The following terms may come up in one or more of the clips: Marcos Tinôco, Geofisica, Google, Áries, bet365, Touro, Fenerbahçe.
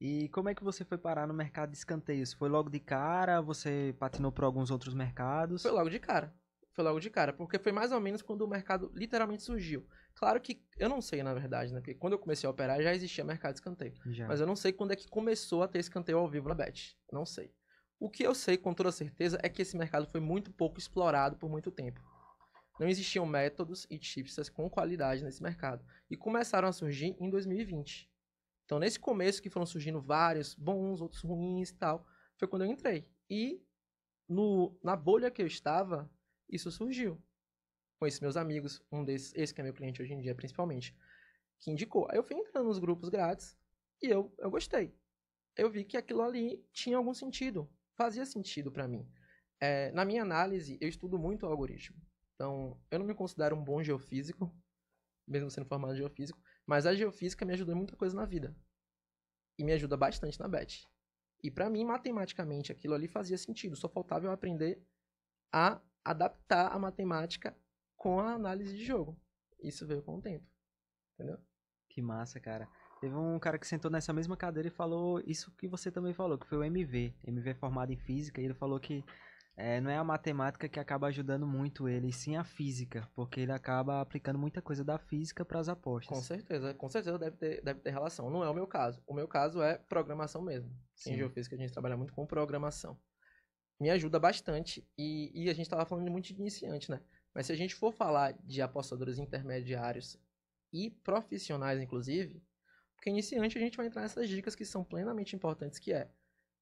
E como é que você foi parar no mercado de escanteios? Foi logo de cara? Você patinou por alguns outros mercados? Foi logo de cara. Foi logo de cara, porque foi mais ou menos quando o mercado literalmente surgiu. Claro que, eu não sei na verdade, né? Porque quando eu comecei a operar já existia mercado de escanteio. Já. Mas eu não sei quando é que começou a ter escanteio ao vivo na Bet. Não sei. O que eu sei com toda certeza é que esse mercado foi muito pouco explorado por muito tempo. Não existiam métodos e chipsets com qualidade nesse mercado. E começaram a surgir em 2020. Então nesse começo que foram surgindo vários bons, outros ruins e tal, foi quando eu entrei. E na bolha que eu estava... isso surgiu. Conheci meus amigos, um desses, esse que é meu cliente hoje em dia principalmente, que indicou. Aí eu fui entrando nos grupos grátis e eu gostei. Eu vi que aquilo ali tinha algum sentido, fazia sentido pra mim. Na minha análise, eu estudo muito o algoritmo. Então, eu não me considero um bom geofísico, mesmo sendo formado em geofísico, mas a geofísica me ajudou em muita coisa na vida. E me ajuda bastante na Bet. E pra mim, matematicamente, aquilo ali fazia sentido. Só faltava eu aprender a adaptar a matemática com a análise de jogo. Isso veio com o tempo. Entendeu? Que massa, cara. Teve um cara que sentou nessa mesma cadeira e falou isso que você também falou, que foi o MV. MV é formado em física e ele falou que não é a matemática que acaba ajudando muito ele, e sim a física, porque ele acaba aplicando muita coisa da física para as apostas. Com certeza deve ter relação. Não é o meu caso. O meu caso é programação mesmo. Sim. Em geofísica a gente trabalha muito com programação. Me ajuda bastante, e a gente estava falando muito de iniciante, né? Mas se a gente for falar de apostadores intermediários e profissionais, inclusive, porque iniciante a gente vai entrar nessas dicas que são plenamente importantes, que é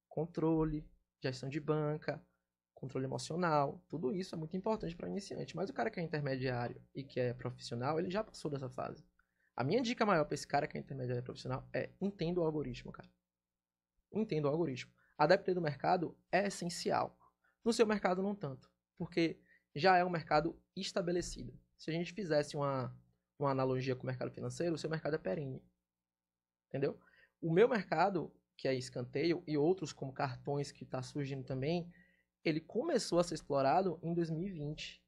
controle, gestão de banca, controle emocional, tudo isso é muito importante para iniciante. Mas o cara que é intermediário e que é profissional, ele já passou dessa fase. A minha dica maior para esse cara que é intermediário e profissional é: entenda o algoritmo, cara. Entenda o algoritmo. Adaptar do mercado é essencial. No seu mercado, não tanto, porque já é um mercado estabelecido. Se a gente fizesse uma analogia com o mercado financeiro, o seu mercado é perene. Entendeu? O meu mercado, que é escanteio, e outros como cartões que está surgindo também, ele começou a ser explorado em 2020.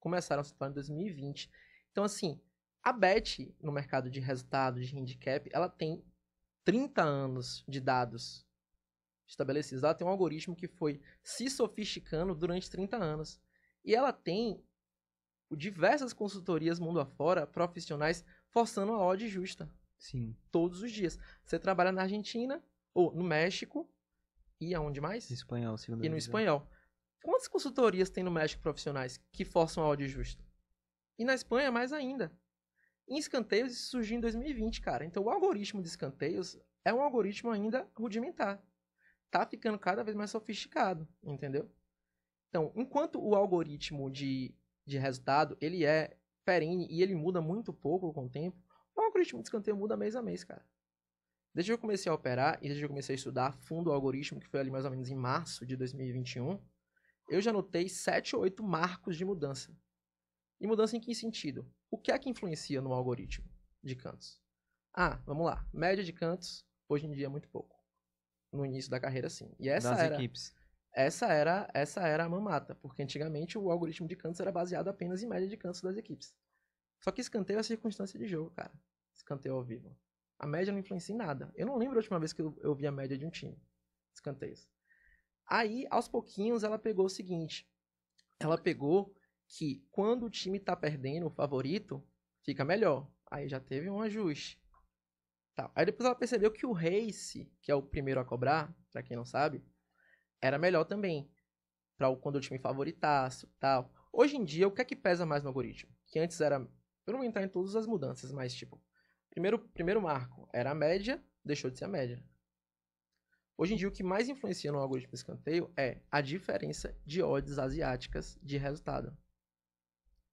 Começaram a se explorar em 2020. Então, assim, a Bet, no mercado de resultado, de handicap, ela tem 30 anos de dados estabelecidos. Ela tem um algoritmo que foi se sofisticando durante 30 anos. E ela tem diversas consultorias mundo afora, profissionais, forçando a odd justa. Sim. Todos os dias. Você trabalha na Argentina, ou no México, e aonde mais? Espanhol, segundo. E no espanhol. Quantas consultorias tem no México profissionais que forçam a odd justa? E na Espanha, mais ainda. Em escanteios, isso surgiu em 2020, cara. Então, o algoritmo de escanteios é um algoritmo ainda rudimentar. Tá ficando cada vez mais sofisticado, entendeu? Então, enquanto o algoritmo de resultado, ele é perene e ele muda muito pouco com o tempo, o algoritmo de escanteio muda mês a mês, cara. Desde que eu comecei a operar e desde que eu comecei a estudar a fundo o algoritmo, que foi ali mais ou menos em março de 2021, eu já notei 7 ou 8 marcos de mudança. E mudança em que sentido? O que é que influencia no algoritmo de cantos? Ah, vamos lá. Média de cantos, hoje em dia é muito pouco. No início da carreira, sim. E essa era a mamata, porque antigamente o algoritmo de cantos era baseado apenas em média de cantos das equipes. Só que escanteio é circunstância de jogo, cara. Escanteio ao vivo. A média não influencia em nada. Eu não lembro a última vez que eu vi a média de um time. Escanteios. Aí, aos pouquinhos, ela pegou o seguinte. Ela pegou que quando o time tá perdendo, o favorito fica melhor. Aí já teve um ajuste. Tá. Aí depois ela percebeu que o race, que é o primeiro a cobrar, pra quem não sabe, era melhor também, pra quando o time favoritasse, tal. Hoje em dia, o que é que pesa mais no algoritmo? Que antes era, eu não vou entrar em todas as mudanças, mas tipo, primeiro marco era a média, deixou de ser a média. Hoje em dia, o que mais influencia no algoritmo de escanteio é a diferença de odds asiáticas de resultado.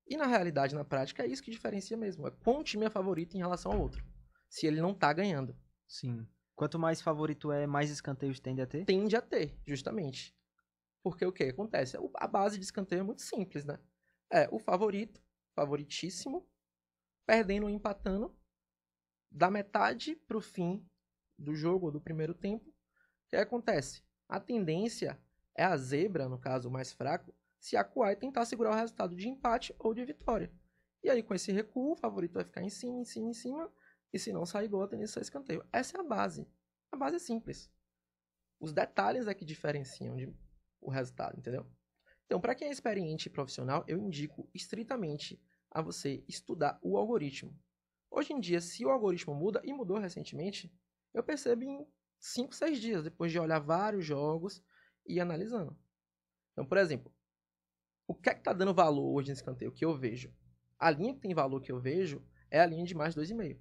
E na realidade, na prática, é isso que diferencia mesmo, é qual time é favorito em relação ao outro. Se ele não tá ganhando. Sim. Quanto mais favorito é, mais escanteios tende a ter? Tende a ter, justamente. Porque o que acontece? A base de escanteio é muito simples, né? É o favorito, favoritíssimo, perdendo ou empatando, da metade pro fim do jogo, ou do primeiro tempo, o que acontece? A tendência é a zebra, no caso o mais fraco, se acuar e tentar segurar o resultado de empate ou de vitória. E aí com esse recuo, o favorito vai ficar em cima, em cima, em cima. E se não sair gol, a tendência é escanteio. Essa é a base. A base simples. Os detalhes é que diferenciam o resultado, entendeu? Então, para quem é experiente e profissional, eu indico estritamente a você estudar o algoritmo. Hoje em dia, se o algoritmo muda, e mudou recentemente, eu percebo em 5, 6 dias, depois de olhar vários jogos e analisando. Então, por exemplo, o que é que está dando valor hoje nesse escanteio que eu vejo? A linha que tem valor que eu vejo é a linha de mais 2,5.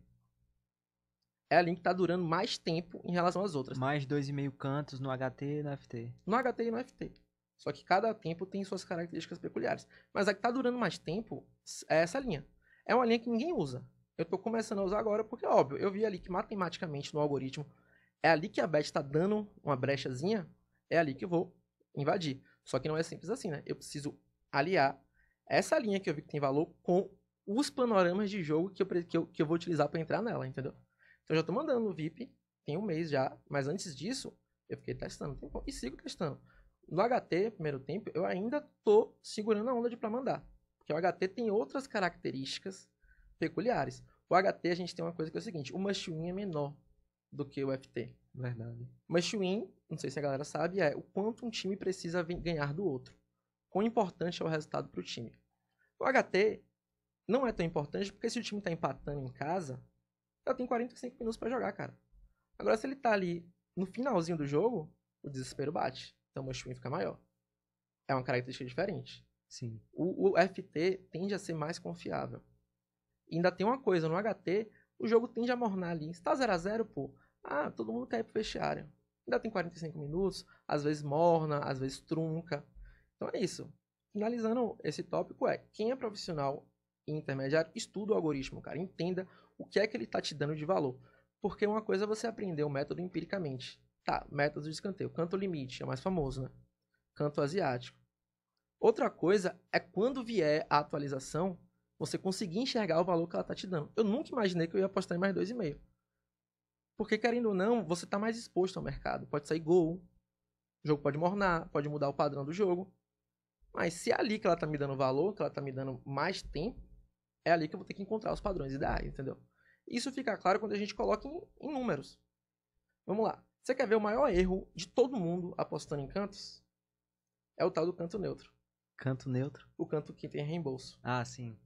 É a linha que está durando mais tempo em relação às outras. Mais 2,5 cantos no HT e no FT. No HT e no FT. Só que cada tempo tem suas características peculiares. Mas a que está durando mais tempo é essa linha. É uma linha que ninguém usa. Eu estou começando a usar agora porque, óbvio, eu vi ali que matematicamente no algoritmo é ali que a bet está dando uma brechazinha, é ali que eu vou invadir. Só que não é simples assim, né? Eu preciso aliar essa linha que eu vi que tem valor com os panoramas de jogo que eu vou utilizar para entrar nela, entendeu? Então, eu já estou mandando o VIP, tem um mês já, mas antes disso, eu fiquei testando um tempão e sigo testando. No HT, primeiro tempo, eu ainda estou segurando a onda de para mandar, porque o HT tem outras características peculiares. O HT, a gente tem uma coisa que é o seguinte, o must-win é menor do que o FT. Verdade. Must-win, não sei se a galera sabe, é o quanto um time precisa ganhar do outro. Quão importante é o resultado para o time. O HT não é tão importante, porque se o time está empatando em casa, já tem 45 minutos para jogar, cara. Agora, se ele tá ali no finalzinho do jogo, o desespero bate. Então, o must-win fica maior. É uma característica diferente. Sim. O FT tende a ser mais confiável. E ainda tem uma coisa, no HT, o jogo tende a mornar ali. Se tá 0x0, pô, ah, todo mundo quer ir pro vestiário. Ainda tem 45 minutos, às vezes morna, às vezes trunca. Então é isso. Finalizando esse tópico é, quem é profissional e intermediário, estuda o algoritmo, cara. Entenda o que é que ele tá te dando de valor. Porque uma coisa é você aprender o método empiricamente. Tá, métodos de escanteio. Canto limite, é mais famoso, né? Canto asiático. Outra coisa é quando vier a atualização, você conseguir enxergar o valor que ela tá te dando. Eu nunca imaginei que eu ia apostar em mais 2,5. Porque, querendo ou não, você tá mais exposto ao mercado. Pode sair gol, o jogo pode mornar, pode mudar o padrão do jogo. Mas se é ali que ela tá me dando valor, que ela tá me dando mais tempo, é ali que eu vou ter que encontrar os padrões ideais, entendeu? Isso fica claro quando a gente coloca em números. Vamos lá. Você quer ver o maior erro de todo mundo apostando em cantos? É o tal do canto neutro. Canto neutro? O canto que tem reembolso. Ah, sim.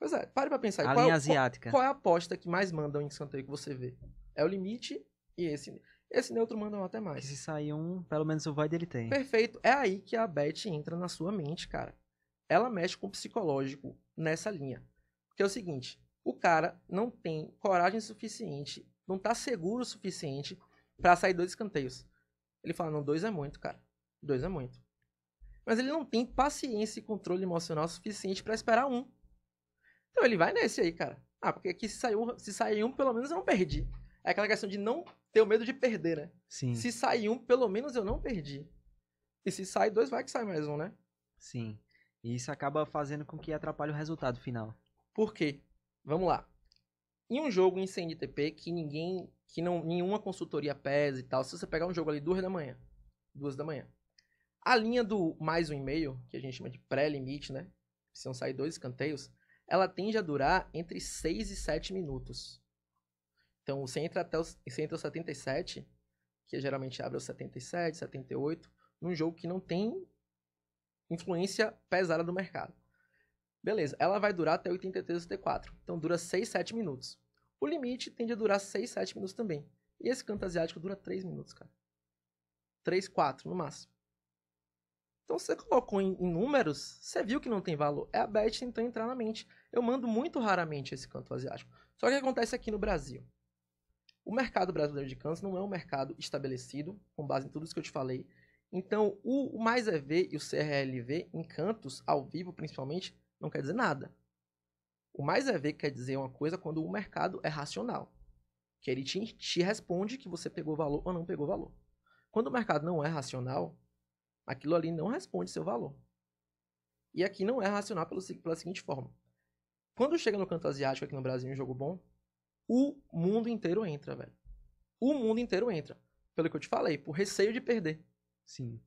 Pois é, pare pra pensar. A linha asiática. Qual é a aposta que mais mandam em escanteio que você vê? É o limite e esse. Esse neutro mandam até mais. Se sair um, pelo menos o void ele tem. Perfeito. É aí que a bet entra na sua mente, cara. Ela mexe com o psicológico nessa linha. Porque é o seguinte, o cara não tem coragem suficiente, não tá seguro o suficiente pra sair 2 escanteios. Ele fala, não, 2 é muito, cara. 2 é muito. Mas ele não tem paciência e controle emocional suficiente pra esperar um. Então ele vai nesse aí, cara. Ah, porque aqui se sair um, pelo menos eu não perdi. É aquela questão de não ter o medo de perder, né? Sim. Se sair um, pelo menos eu não perdi. E se sair 2, vai que sai mais um, né? Sim. E isso acaba fazendo com que atrapalhe o resultado final. Por quê? Vamos lá. Em um jogo em CNTP que nenhuma consultoria pesa e tal, se você pegar um jogo ali 2 da manhã, a linha do mais 1,5, que a gente chama de pré-limite, né? Se não sair 2 escanteios, ela tende a durar entre 6 e 7 minutos. Então, você entra aos 77, que geralmente abre aos 77, 78, num jogo que não tem influência pesada do mercado. Beleza, ela vai durar até 83 ou 84, então dura 6, 7 minutos. O limite tende a durar 6, 7 minutos também. E esse canto asiático dura 3 minutos, cara. 3, 4 no máximo. Então, você colocou em números, você viu que não tem valor. É a bet então entrar na mente. Eu mando muito raramente esse canto asiático. Só que o que acontece aqui no Brasil? O mercado brasileiro de cantos não é um mercado estabelecido, com base em tudo isso que eu te falei. Então, o mais EV e o CRLV em cantos, ao vivo principalmente, não quer dizer nada. O mais EV quer dizer uma coisa quando o mercado é racional. Que ele te responde que você pegou valor ou não pegou valor. Quando o mercado não é racional, aquilo ali não responde seu valor. E aqui não é racional pela seguinte forma. Quando chega no canto asiático aqui no Brasil um jogo bom, o mundo inteiro entra, velho. O mundo inteiro entra. Pelo que eu te falei, por receio de perder. Sim.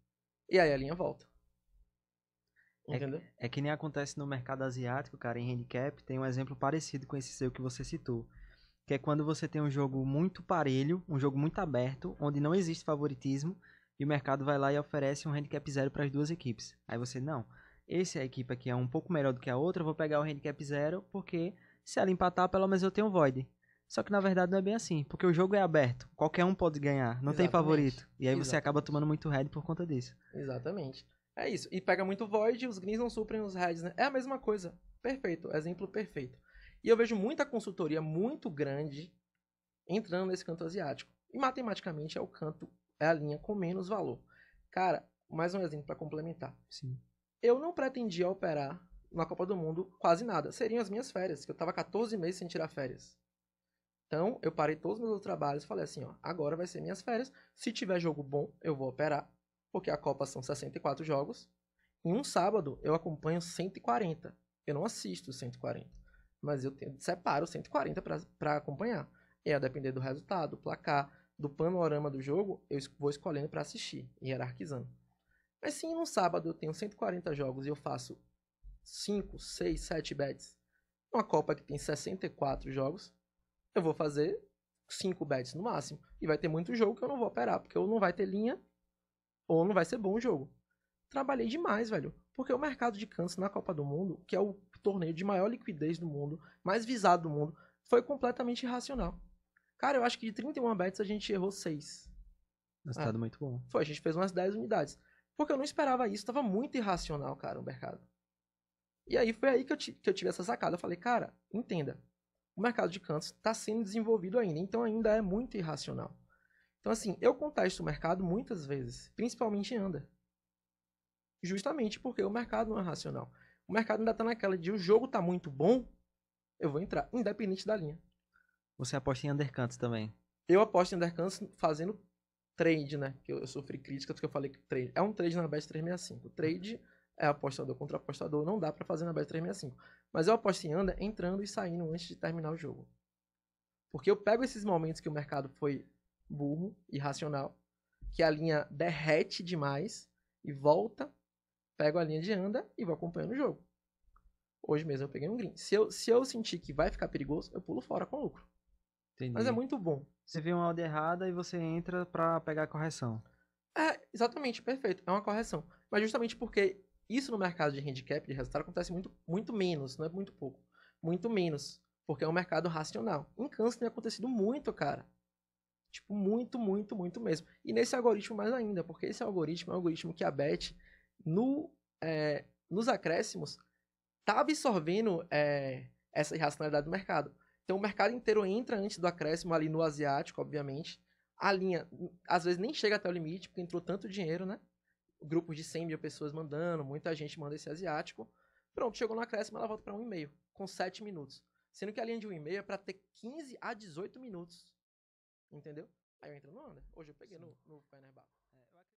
E aí a linha volta. Entendeu? É que nem acontece no mercado asiático, cara, em handicap, tem um exemplo parecido com esse seu que você citou. que é quando você tem um jogo muito parelho, um jogo muito aberto, onde não existe favoritismo, e o mercado vai lá e oferece um handicap 0 para as duas equipes. Aí você, não, essa equipe aqui é um pouco melhor do que a outra, eu vou pegar o handicap 0, porque se ela empatar, pelo menos eu tenho um void. Só que na verdade não é bem assim, porque o jogo é aberto, qualquer um pode ganhar, não tem favorito. E aí você acaba tomando muito red por conta disso. Exatamente. É isso, e pega muito void, os greens não suprem os reds, né? É a mesma coisa, perfeito, exemplo perfeito. E eu vejo muita consultoria muito grande entrando nesse canto asiático. E matematicamente é o canto, é a linha com menos valor. Cara, mais um exemplo para complementar. Sim. Eu não pretendia operar na Copa do Mundo quase nada. Seriam as minhas férias, que eu tava 14 meses sem tirar férias. Então, eu parei todos os meus trabalhos e falei assim, ó, agora vai ser minhas férias. Se tiver jogo bom, eu vou operar, porque a Copa são 64 jogos. Em um sábado, eu acompanho 140. Eu não assisto 140. Mas eu separo 140 para acompanhar. E a depender do resultado, do placar, do panorama do jogo, eu vou escolhendo para assistir e hierarquizando. Mas se em um sábado eu tenho 140 jogos e eu faço 5, 6, 7 bets, numa Copa que tem 64 jogos, eu vou fazer 5 bets no máximo. E vai ter muito jogo que eu não vou operar, porque ou não vai ter linha, ou não vai ser bom o jogo. Trabalhei demais, velho. Porque o mercado de cantos na Copa do Mundo, que é o torneio de maior liquidez do mundo, mais visado do mundo, foi completamente irracional. Cara, eu acho que de 31 bets a gente errou 6. Resultado muito bom. Foi, a gente fez umas 10 unidades. Porque eu não esperava isso, tava muito irracional, cara, o mercado. E aí foi aí que eu tive essa sacada. Eu falei, cara, entenda, o mercado de cantos tá sendo desenvolvido ainda, então ainda é muito irracional. Então assim, eu contesto o mercado muitas vezes, principalmente em under. Justamente porque o mercado não é racional. O mercado ainda tá naquela de o jogo tá muito bom, eu vou entrar, independente da linha. Você aposta em undercuts também? Eu aposto em undercuts fazendo trade, né? Que eu sofri crítica porque eu falei que trade é um trade na Bet365. Trade é apostador contra apostador, não dá pra fazer na Bet365. Mas eu aposto em under entrando e saindo antes de terminar o jogo. Porque eu pego esses momentos que o mercado foi burro, irracional, que a linha derrete demais e volta, pego a linha de anda e vou acompanhando o jogo. Hoje mesmo eu peguei um green. Se eu sentir que vai ficar perigoso, eu pulo fora com lucro. Entendi. Mas é muito bom. Você vê uma odd errada e você entra pra pegar a correção. É, exatamente, perfeito. É uma correção. Mas justamente porque isso no mercado de handicap, de resultado, acontece muito, muito menos, não é muito pouco. Muito menos. Porque é um mercado racional. Em cansa tem acontecido muito, cara. Tipo, muito, muito, muito mesmo. E nesse algoritmo mais ainda, porque esse algoritmo é um algoritmo que a Bet nos acréscimos tá absorvendo essa irracionalidade do mercado. Então o mercado inteiro entra antes do acréscimo ali no asiático, obviamente. A linha, às vezes, nem chega até o limite, porque entrou tanto dinheiro, né? Grupos de 100 mil pessoas mandando, muita gente manda esse asiático. Pronto, chegou no acréscimo, ela volta para 1,5, com 7 minutos. Sendo que a linha de 1,5 é para ter 15 a 18 minutos. Entendeu? Aí eu entro no under. Hoje eu peguei no Fenerbahçe.